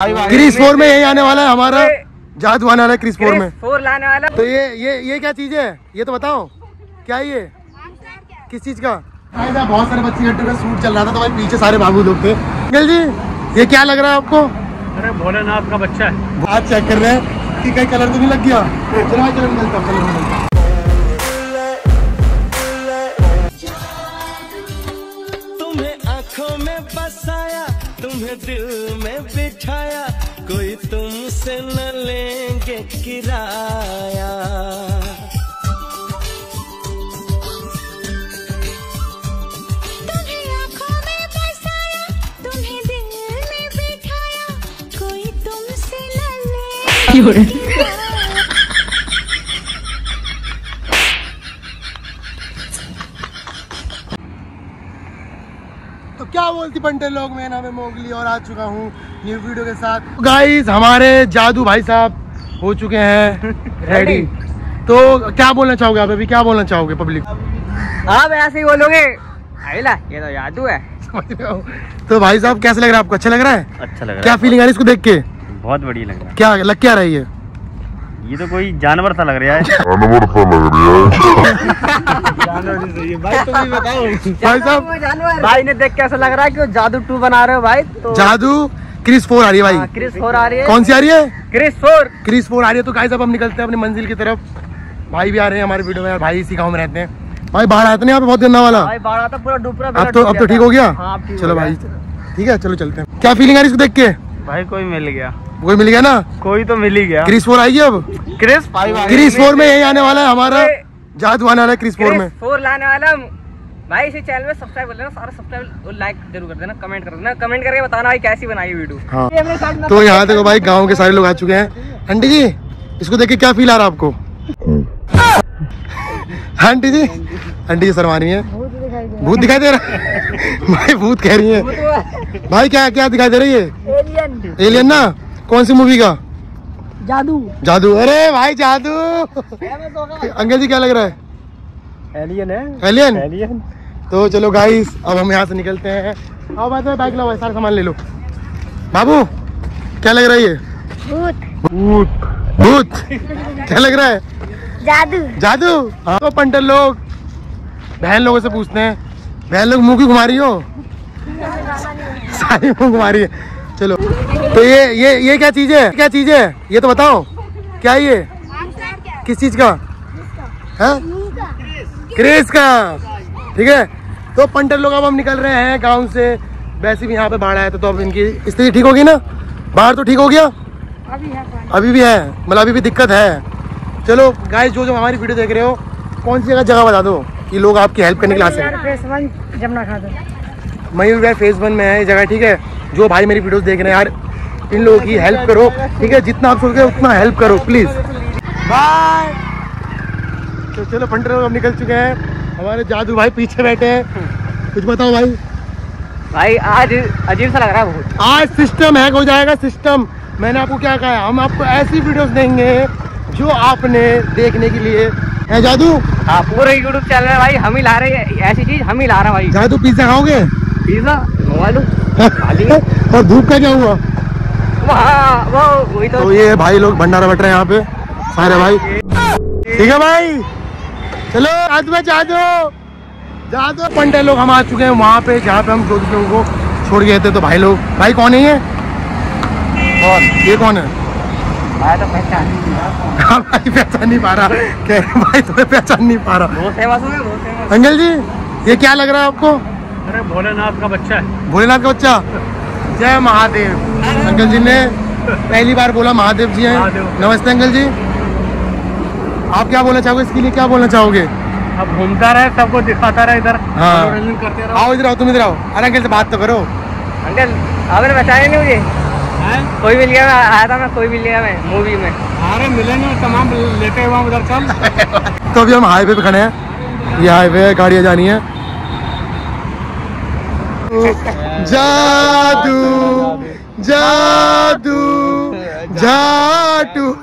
क्रिश 4 में यही आने वाला है हमारा, जादू आने वाला है क्रिश 4 में, 4 लाने वाला। तो ये क्या चीज है, ये तो बताओ क्या, ये किस चीज का? बहुत सारे बच्चे का सूट चल रहा था तो भाई पीछे सारे बाबू लोग थे। अंकल जी ये क्या लग रहा है आपको? अरे भोलेनाथ का बच्चा है। आज चेक कर रहे हैं कि कहीं कलर तो नहीं लग गया। चलो बसाया तुम्हें दिल में बिठाया, कोई तुमसे न लेंगे किराया। तुम्हें आँखों में बसाया तुम्हें दिल में बिठाया, कोई तुमसे न लेंगे। तो क्या बोलती पंटे लोग, मैं नाम है मोगली और आ चुका हूँ न्यू वीडियो के साथ। गाइस हमारे जादू भाई साहब हो चुके हैं रेडी। तो क्या बोलना चाहोगे आप, अभी क्या बोलना चाहोगे पब्लिक? आप ऐसे ही बोलोगे ये तो जादू है। तो भाई साहब कैसे लग रहा है आपको, अच्छा लग रहा है? अच्छा लग रहा है। क्या फीलिंग आ रही है इसको देख के? बहुत बढ़िया लग रहा है। क्या लग क्या रही है? ये तो कोई जानवर सा लग रहा है। जानवर सा लग रहा है भाई, तुम ही बताओ भाई साहब। भाई ने देख कैसा लग रहा है कि जादू 2 बना रहे हो भाई। तो जादू क्रिश 4 आ रही है भाई। क्रिश 4 आ रही है। कौन सी आ रही है? क्रिश 4। क्रिश 4 आ रही है। तो गाइस अब हम निकलते हैं अपनी मंजिल की तरफ। भाई भी आ रहे हैं हमारे वीडियो में, भाई इसी गाँव में रहते हैं। भाई बाढ़ आते हैं यहाँ पे बहुत गंदा वाला, बाढ़ आता पूरा डूब रहा। अब तो ठीक हो गया। चलो भाई ठीक है, चलो चलते हैं। क्या फीलिंग आ रही है इसको देख के? भाई कोई मिल गया। कोई मिल गया ना, कोई तो मिल ही गया। क्रिश 4 आएगी अब। क्रिश 4 में यही आने वाला है हमारा जादू, आने वाला है क्रिश 4 में। 4 लाने वाला भाई। इसी चैनल में सब्सक्राइब कर लेना सारा, सब्सक्राइब और लाइक जरूर कर देना, कमेंट कर देना, कमेंट करके बताना भाई कैसी बनाई वीडियो। हाँ। तो यहाँ देखो भाई गाँव के सारे लोग आ चुके हैं। आंटी जी इसको देख के क्या फील आ रहा है आपको? आंटी जी शर्मा रही है, भूत दिखाई दे रहा है भाई। भूत कह रही है भाई, क्या क्या दिखाई दे रही है? एलियन। एलियन ना, कौन सी मूवी का? जादू। जादू, अरे भाई जादू। अंकल जी क्या लग रहा है? एलियन है। एलियन? एलियन। तो चलो गाइस अब हम यहाँ से निकलते हैं। आओ भाई, तो बाइक लाओ, सारा सामान ले लो। बाबू क्या लग रहा है ये? भूत। भूत। भूत। क्या लग रहा है? जादू। जादू। हाँ। तो पंडित लोग बहन लोगों से पूछते हैं, बहन लोग मुँह की घुमा रही हो? सारी मुँह घुमा रही है। चलो तो ये क्या चीज है, क्या चीज है ये तो बताओ क्या? ये किस चीज का है? क्रिश का। ठीक है तो पंडित लोग अब हम निकल रहे हैं गांव से। वैसे भी यहाँ पे बाढ़ आया था तो अब इनकी स्थिति ठीक होगी ना? बाढ़ तो ठीक हो गया अभी भी है, मतलब अभी भी दिक्कत है। चलो गाइस जो हमारी वीडियो देख रहे हो, कौन सी जगह बता दो कि लोग आपकी हेल्प करने के लिए। जमुना खादर मयूर भाई फेस 1 में है ये जगह। ठीक है जो भाई मेरी वीडियोस देख रहे हैं यार, इन लोगों की हेल्प करो। ठीक है जितना आप सके उतना हेल्प करो प्लीज। बाय। तो चलो पंडित लोग हम निकल चुके हैं, हमारे जादू भाई पीछे बैठे हैं। कुछ बताओ भाई। भाई आज अजीब सा लग रहा है बहुत। आज सिस्टम हैक हो जाएगा सिस्टम। मैंने आपको क्या कहा, हम आपको ऐसी वीडियोस देंगे जो आपने देखने के लिए है। जादू पूरा यूट्यूब चैनल है भाई, हम ही ला रहे हैं ऐसी चीज, हम ही ला रहे हैं भाई। जादू पिज्जा खाओगे? पिज्जा मंगवा लो। और धूप का क्या हुआ? वही तो ये भाई लोग भंडारा बट रहे हैं यहाँ पे सारे भाई। ठीक है भाई चलो जादू। पंडित लोग हम आ चुके हैं वहाँ पे जहाँ पे हम 2 लोगों को छोड़ गए थे। तो भाई लोग, भाई कौन है ये? कौन ये कौन है? भाई तो पहचान नहीं, पहचान नहीं पा रहा। भाई तुम्हें पहचान नहीं पा रहा। अंकल जी ये क्या लग रहा है आपको? अरे भोलेनाथ का बच्चा है। भोलेनाथ का बच्चा। जय महादेव। अंकल जी ने पहली बार बोला महादेव जी हैं। नमस्ते अंकल जी, आप क्या बोलना चाहोगे इसके लिए, क्या बोलना चाहोगे? अब घूमता रहे, सबको दिखाता रहे इधर। हाँ। करते रहो। आओ इधर आओ, तुम इधर आओ। अरे अंकल से बात तो करो। अंकल आपने बताया नहीं मुझे, कोई मिल गया आया था मैं, कोई मिल गया मैं मूवी में। अरे मिलेंगे तमाम लेते हुए उधर चल। तो अभी हम हाईवे पे खड़े हैं, ये हाईवे गाड़ियाँ जानी है। जादू जादू जादू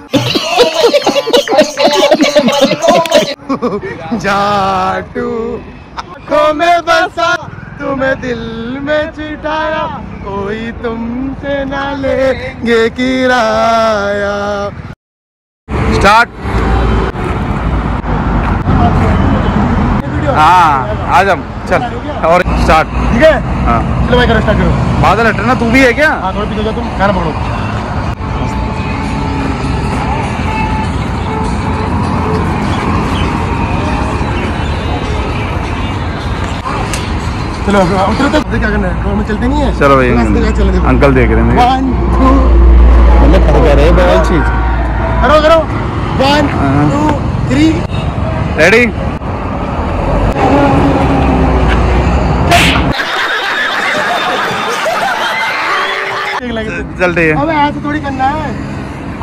जादू, आँखों में बसा तू मैं दिल में चिढ़ाया, कोई तुमसे ना लेंगे किराया। स्टार्ट। हाँ आज हम चल और स्टार्ट। ठीक है हाँ चलो भाई करो स्टार्ट करो। बादल हटना तू भी है क्या? हाँ थोड़ा पीछे जाओ तुम, खाना पकड़ो। चलो उतरो तो क्या करना है, हम चलते नहीं है। चलो भाई अंकल देख रहे हैं। 1 2 करो करो 1 2 3 रेडी। चलते हैं। अबे ऐसे थोड़ी करना है।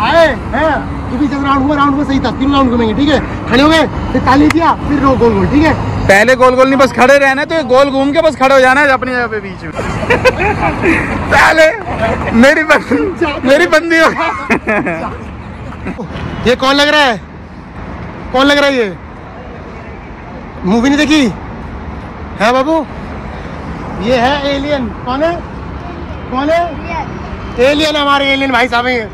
आए हैं तू भी जब राउंड हुआ सही था, 3 राउंड घूमेंगे ठीक है। खड़े हो गए फिर ताली दिया फिर रो गोल गोल ठीक है। पहले गोल गोल नहीं बस खड़े रहना है, तो ये गोल घूम के बस खड़े हो जाना है अपनी जगह पे बीच में। पहले मेरी बंदी हो। ये कौन लग रहा है? कौन लग रहा है? ये मूवी नहीं देखी है बाबू? ये है एलियन। कौन है? कौन है? एलियन। हमारे एलियन भाई साहब है।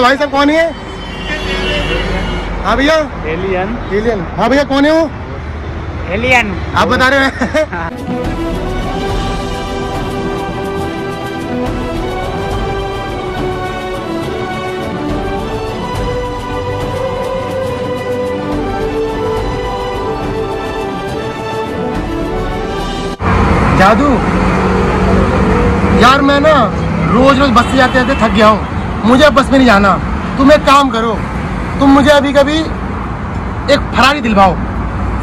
भाई साहब कौन है? हाँ भैया एलियन। एलियन हाँ भैया कौन है वो? एलियन आप बता रहे हैं। जादू यार मैं ना रोज बस से जाते थक गया हूँ, मुझे बस में नहीं जाना। तुम एक काम करो, तुम मुझे अभी कभी एक फरारी दिलवाओ।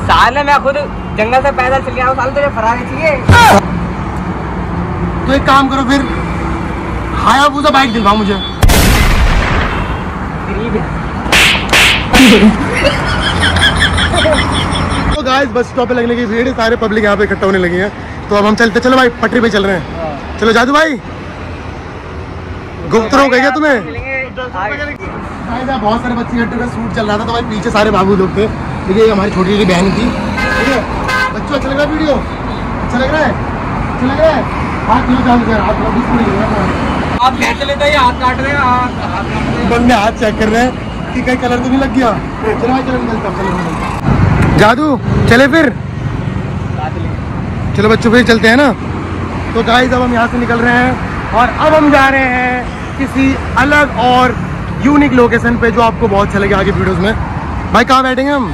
साले मैं खुद जंगल से पैदल चल गया हूँ, साले तुझे फरारी चाहिए? तो एक काम करो फिर हायाबूसा बाइक दिलवाओ मुझे। तो गाइस बस स्टॉप पे लगने की भीड़, सारे पब्लिक यहाँ पे इकट्ठा होने लगी है। तो अब हम चलते, चलो भाई पटरी पे चल रहे हैं। चलो जादू भाई गुप्त रोग है क्या तुम्हें? बहुत सारे बच्चे इकट्ठे में सूट चल रहा था तो भाई पीछे सारे बाबू लोग थे। ये हमारी छोटी छोटी बहन थी ठीक है। बच्चों अच्छा लग रहा है वीडियो? अच्छा लग रहा है? अच्छा लग रहा है? हाथ लो जान कर, हाथ वापस मुड़ गया। आप कैसे लेते हैं? हाथ काट रहे हैं। हाथ बंदे हाथ चेक कर रहे हैं कि कहीं कलर तो नहीं लग गया। चलो भाई चलो निकलता चलो। जादू चले फिर? चलो बच्चों फिर चलते हैं ना। तो गाइस अब हम यहाँ से निकल रहे हैं और अब हम जा रहे हैं किसी अलग और यूनिक लोकेशन पे जो आपको बहुत अच्छा लगे आगे वीडियोज में। भाई कहाँ बैठेंगे हम?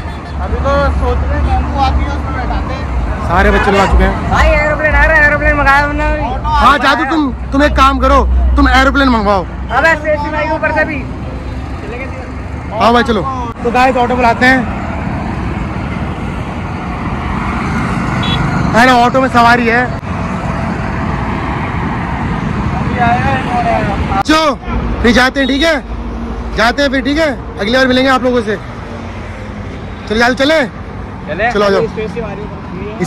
अभी तो सोच रहे हैं वो आती है उसमें बैठाते हैं। सारे बच्चे लगा चुके हैं भाई। एरोप्लेन आ रहा है, एरोप्लेन मंगाया हमने। हाँ जादू तुम एक काम करो, तुम एरोप्लेन मंगवाओ। अबे स्टेशन आई ऊपर से भी हाँ भाई चलो। तो गाइस ऑटो बुलाते हैं है ना, ऑटो में सवारी है। जो फिर जाते हैं ठीक है, जाते हैं फिर ठीक है। अगली बार मिलेंगे आप लोगों से। चलो चले चलो जाओ।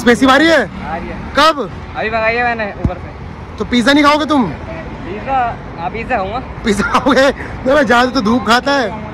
स्पेसी बारी है कब? अभी मंगाई है मैंने ऊपर से। तो पिज्जा नहीं खाओगे तुम? पिज्जा खाऊंगा। पिज्जा खाओगे? जादू तो धूप खाता है।